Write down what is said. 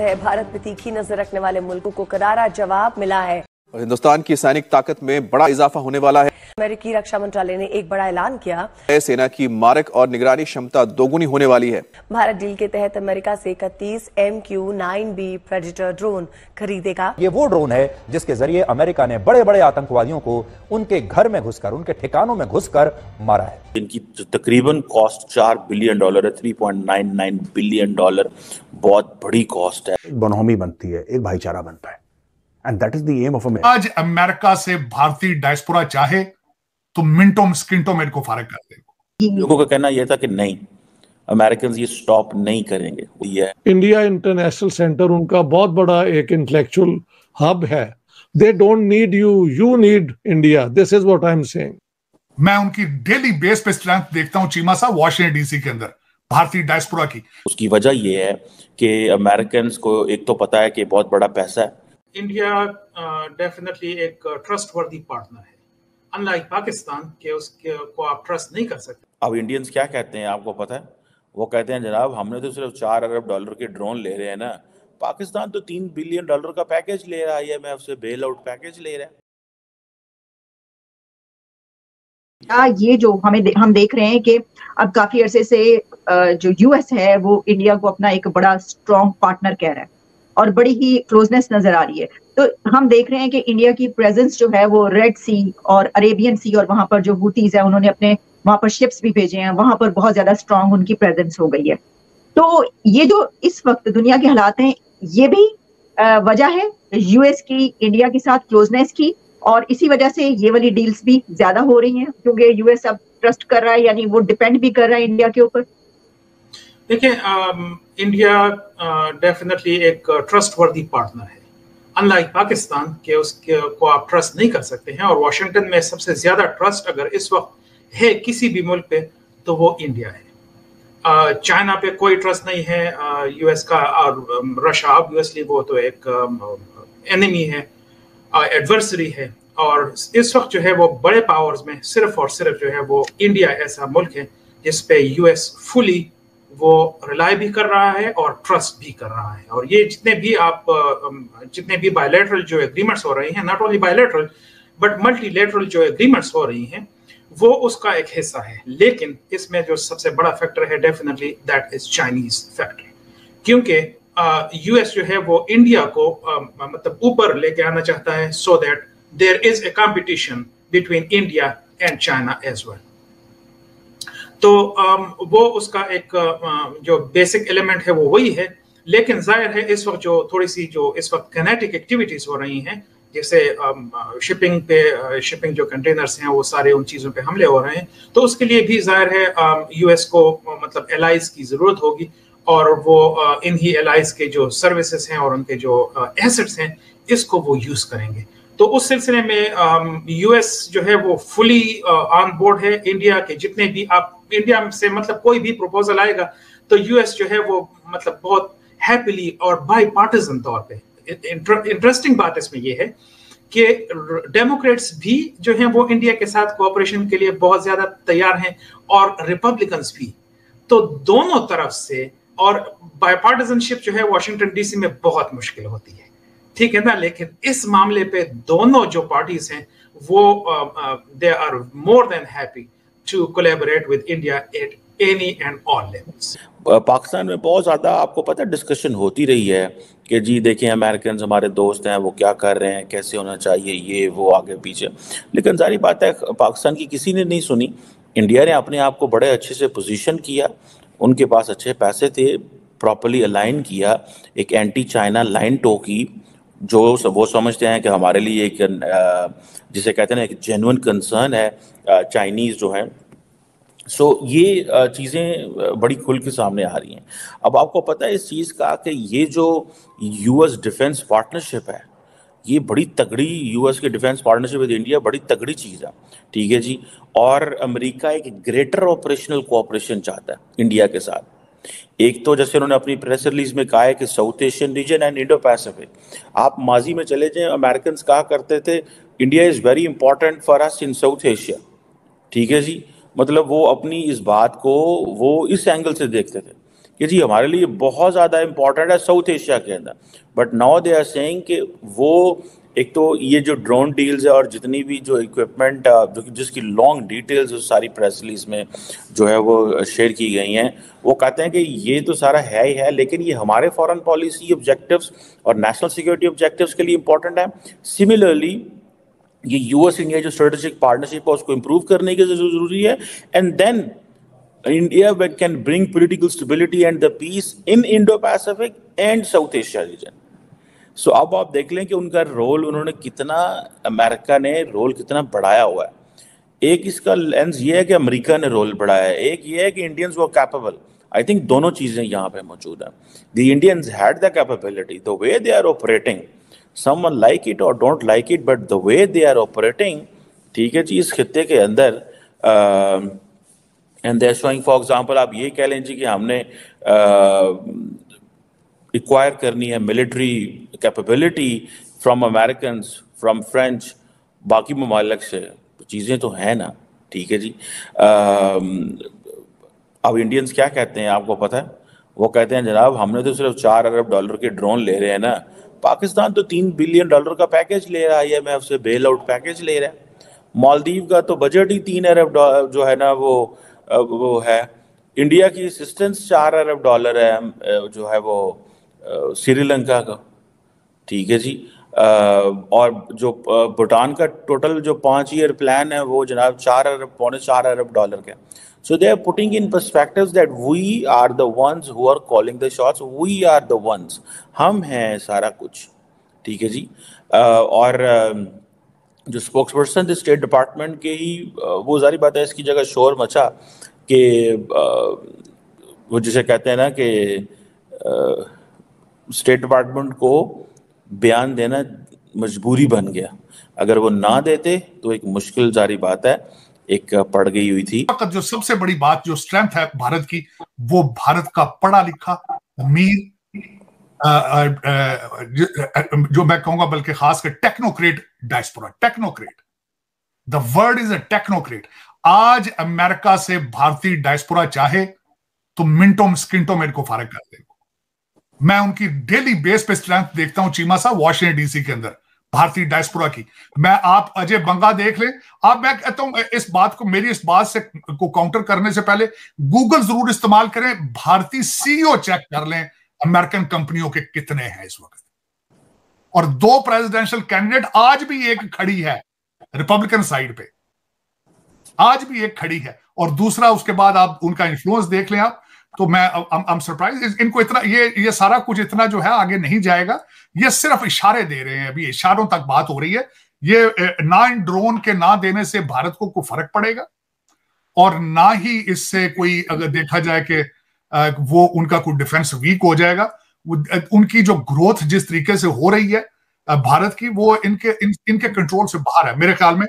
भारत में तीखी नजर रखने वाले मुल्कों को करारा जवाब मिला है और हिंदुस्तान की सैनिक ताकत में बड़ा इजाफा होने वाला है। अमेरिकी रक्षा मंत्रालय ने एक बड़ा ऐलान किया, सेना की मारक और निगरानी क्षमता दोगुनी होने वाली है। भारत डील के तहत अमेरिका से 31 MQ-9B प्रेडेटर ड्रोन खरीदेगा। ये वो ड्रोन है जिसके जरिए अमेरिका ने बड़े बड़े आतंकवादियों को उनके घर में घुसकर, उनके ठिकानों में घुसकर मारा है। इनकी तकरीबन कॉस्ट $4 बिलियन है, $3.99 बिलियन। बहुत बड़ी कॉस्ट है। बनहमी बनती है, एक भाईचारा बनता है। And that is the aim of America. आज अमेरिका से भारतीय डायस्पोरा चाहे तो मिनटों में सेकंडों में इनको फारग कर देगा। लोगों का कहना यह था कि नहीं, अमेरिकन ये स्टॉप नहीं करेंगे। ये इंडिया इंटरनेशनल सेंटर उनका बहुत बड़ा एक इंटेलेक्चुअल हब है। They don't need you, you need India. This is what I'm saying. मैं उनकी डेली बेस पे स्ट्रेंथ देखता हूँ चीमा साहब वाशिंगटन डीसी के अंदर भारतीय डायस्पोरा की। उसकी वजह यह है कि अमेरिकन को एक तो पता है कि बहुत बड़ा पैसा है। इंडिया डेफिनेटली एक ट्रस्टवर्दी पार्टनर है, अनलाइक पाकिस्तान के उसके को आप ट्रस्ट नहीं कर सकते। अब इंडियंस क्या कहते हैं आपको पता है? वो कहते हैं जनाब हमने तो सिर्फ $4 अरब के ड्रोन ले रहे हैं ना, पाकिस्तान तो $3 बिलियन का पैकेज ले रहा है। ये मैं उससे बेल आउट पैकेज ले रहा है। ये जो हम देख रहे हैं कि अब काफी अरसे से जो US है वो इंडिया को अपना एक बड़ा स्ट्रॉन्ग पार्टनर कह रहा है और बड़ी ही क्लोजनेस नजर आ रही है। तो हम देख रहे हैं कि इंडिया की प्रेजेंस जो है वो रेड सी और अरेबियन सी और वहां पर जो हुतीज है उन्होंने अपने वहां पर शिप्स भी भेजे हैं, वहां पर बहुत ज्यादा स्ट्रांग उनकी प्रेजेंस हो गई है। तो ये जो इस वक्त दुनिया के हालात हैं ये भी वजह है US की इंडिया के साथ क्लोजनेस की और इसी वजह से ये वाली डील्स भी ज्यादा हो रही हैं क्योंकि US अब ट्रस्ट कर रहा है, यानी वो डिपेंड भी कर रहा है इंडिया के ऊपर। देखिए इंडिया डेफिनेटली एक ट्रस्टवर्दी पार्टनर है, अनलाइक पाकिस्तान के उसके को आप ट्रस्ट नहीं कर सकते हैं। और वाशिंगटन में सबसे ज्यादा ट्रस्ट अगर इस वक्त है किसी भी मुल्क पे तो वो इंडिया है। चाइना पे कोई ट्रस्ट नहीं है US का, और रशिया ऑब्वियसली वो तो एक एनिमी है, एडवर्सरी है। और इस वक्त जो है वो बड़े पावर्स में सिर्फ और सिर्फ जो है वो इंडिया ऐसा मुल्क है जिसपे US फुली वो रिलाई भी कर रहा है और ट्रस्ट भी कर रहा है। और ये जितने भी बायलैटरल जो एग्रीमेंट्स हो रहे हैं, not only bilateral but multilateral जो एग्रीमेंट्स हो रही हैं वो उसका एक हिस्सा है। लेकिन इसमें जो सबसे बड़ा फैक्टर है definitely that is Chinese factor, क्योंकि US जो है वो इंडिया को मतलब ऊपर लेके आना चाहता है so that there is a competition between India and China as well. तो वो उसका एक जो बेसिक एलिमेंट है वो वही है। लेकिन जाहिर है इस वक्त जो थोड़ी सी जो इस वक्त काइनेटिक एक्टिविटीज हो रही हैं जैसे शिपिंग जो कंटेनर्स हैं वो सारे उन चीज़ों पे हमले हो रहे हैं, तो उसके लिए भी जाहिर है US को मतलब एलाइज की ज़रूरत होगी। और वो इन्हीं एलाइज के जो सर्विसेज हैं और उनके जो एसेट्स हैं इसको वो यूज़ करेंगे। तो उस सिलसिले में US जो है वो फुली ऑन बोर्ड है इंडिया के। जितने भी आप इंडिया से मतलब कोई भी प्रपोजल आएगा तो US जो है वो मतलब बहुत हैप्पीली और बाईपार्टिसन तौर पे। इंटरेस्टिंग बात इसमें ये है कि डेमोक्रेट्स भी जो हैं वो इंडिया के साथ कोऑपरेशन के लिए बहुत ज्यादा तैयार हैं और रिपब्लिकन्स भी। तो दोनों तरफ से और बाईपार्टिसनशिप जो है वाशिंगटन DC में बहुत मुश्किल होती है, ठीक है ना। लेकिन इस मामले पे दोनों जो पार्टीज हैं वो they are more than happy to collaborate with India at any and all levels. Pakistan में बहुत ज़्यादा आपको पता है डिस्कशन होती रही है कि जी देखें अमेरिकन हमारे दोस्त हैं वो क्या कर रहे हैं, कैसे होना चाहिए, ये वो आगे पीछे। लेकिन सारी बात है पाकिस्तान की किसी ने नहीं सुनी। इंडिया ने अपने आप को बड़े अच्छे से पोजिशन किया, उनके पास अच्छे पैसे थे, प्रॉपरली अलाइन किया, एक एंटी चाइना लाइन टोकी जो वो समझते हैं कि हमारे लिए एक जिसे कहते हैं ना एक जेन्युइन कंसर्न है चाइनीज़ जो है। सो ये चीज़ें बड़ी खुल के सामने आ रही हैं। अब आपको पता है इस चीज़ का कि ये जो US डिफेंस पार्टनरशिप है ये बड़ी तगड़ी, US के डिफेंस पार्टनरशिप विद इंडिया बड़ी तगड़ी चीज़ है, ठीक है जी। और अमेरिका एक ग्रेटर ऑपरेशनल कोऑपरेशन चाहता है इंडिया के साथ। एक तो जैसे उन्होंने अपनी प्रेस रिलीज में कहा है कि South Asian region and Indo Pacific, आप माजी में चले जाएं, अमेरिकन्स कहा करते थे India is very important for us in South Asia, ठीक है जी। मतलब वो अपनी इस बात को वो इस एंगल से देखते थे कि जी हमारे लिए बहुत ज़्यादा इम्पॉर्टेंट है साउथ एशिया के अंदर। But now they are saying कि वो एक तो ये जो ड्रोन डील्स है और जितनी भी जो इक्विपमेंट जिसकी लॉन्ग डिटेल्स सारी प्रेस रिलीज में जो है वो शेयर की गई हैं, वो कहते हैं कि ये तो सारा है ही है, लेकिन ये हमारे फॉरेन पॉलिसी ऑब्जेक्टिव्स और नेशनल सिक्योरिटी ऑब्जेक्टिव्स के लिए इम्पॉर्टेंट है। सिमिलरली ये यूएस इंडिया जो स्ट्रेटेजिक पार्टनरशिप है उसको इम्प्रूव करने की जरूरी है, and then India can bring political stability and the peace in Indo-Pacific and South Asia region. So अब आप देख लें कि उनका रोल उन्होंने कितना, अमेरिका ने रोल कितना बढ़ाया हुआ है। एक इसका लेंस ये है कि अमेरिका ने रोल बढ़ाया है, एक ये है कि इंडियंस वो कैपेबल। आई थिंक दोनों चीज़ें यहाँ पे मौजूद हैं। The Indians had the capability, the way they are operating, someone like it or don't like it, but the way they are operating, ठीक है जी, इस खित्ते के अंदर and they showing for example आप ये कह लें जी कि हमने एक्वायर करनी है military capability from American, from French, बाकी ममालिक से, चीज़ें तो हैं ना। ठीक है जी, अब इंडियंस क्या कहते हैं आपको पता है? वो कहते हैं जनाब हमने तो सिर्फ $4 अरब के ड्रोन ले रहे हैं ना, पाकिस्तान तो $3 बिलियन का पैकेज ले रहा है, या मैं आपसे बेल आउट पैकेज ले रहा है। मालदीव का तो बजट ही $3 अरब जो है ना वो है। इंडिया की असिस्टेंस $4 अरब है जो है वो श्रीलंका का। ठीक है जी, और जो भूटान का टोटल जो 5 ईयर प्लान है वो जनाब $4 अरब, पौने $4 अरब का। So they are putting in perspectives that we are the ones who are calling the shots, we are the ones, हम हैं सारा कुछ। ठीक है जी, और जो स्पोक्स पर्सन थे स्टेट डिपार्टमेंट के ही, वो सारी बात है, इसकी जगह शोर मचा कि वो जिसे कहते हैं ना कि स्टेट डिपार्टमेंट को बयान देना मजबूरी बन गया, अगर वो ना देते तो एक मुश्किल सारी बात है, एक पड़ गई हुई थी। जो सबसे बड़ी बात जो स्ट्रेंथ है भारत की, वो भारत का पढ़ा लिखा अमीर जो मैं कहूंगा बल्कि खासकर technocrat diaspora, technocrat, the word is a technocrat. आज अमेरिका से भारतीय डायस्पोरा चाहे तो मिनटों स्किंटों में इनको फारग कर देगा। मैं उनकी डेली बेस पे स्ट्रेंथ देखता हूं चीमा साहब, वॉशिंगटन डीसी के अंदर भारतीय डायस्पोरा की। मैं आप अजय बंगा देख लें, आप, मैं कहता हूं इस बात को, मेरी इस बात से को काउंटर करने से पहले गूगल जरूर इस्तेमाल करें, भारतीय सीईओ चेक कर लें अमेरिकन कंपनियों के कितने हैं इस वक्त। और 2 प्रेसिडेंशियल कैंडिडेट, आज भी एक खड़ी है रिपब्लिकन साइड पे, आज भी एक खड़ी है, और दूसरा उसके बाद आप उनका इन्फ्लुएंस देख लें आप, तो मैं आई एम सरप्राइज इनको इतना, ये सारा कुछ इतना जो है आगे नहीं जाएगा, ये सिर्फ इशारे दे रहे हैं, अभी इशारों तक बात हो रही है। ये ना इन ड्रोन के ना देने से भारत को कोई फर्क पड़ेगा, और ना ही इससे कोई अगर देखा जाए कि वो उनका कोई डिफेंस वीक हो जाएगा। उनकी जो ग्रोथ जिस तरीके से हो रही है भारत की, वो इनके कंट्रोल से बाहर है मेरे ख्याल में।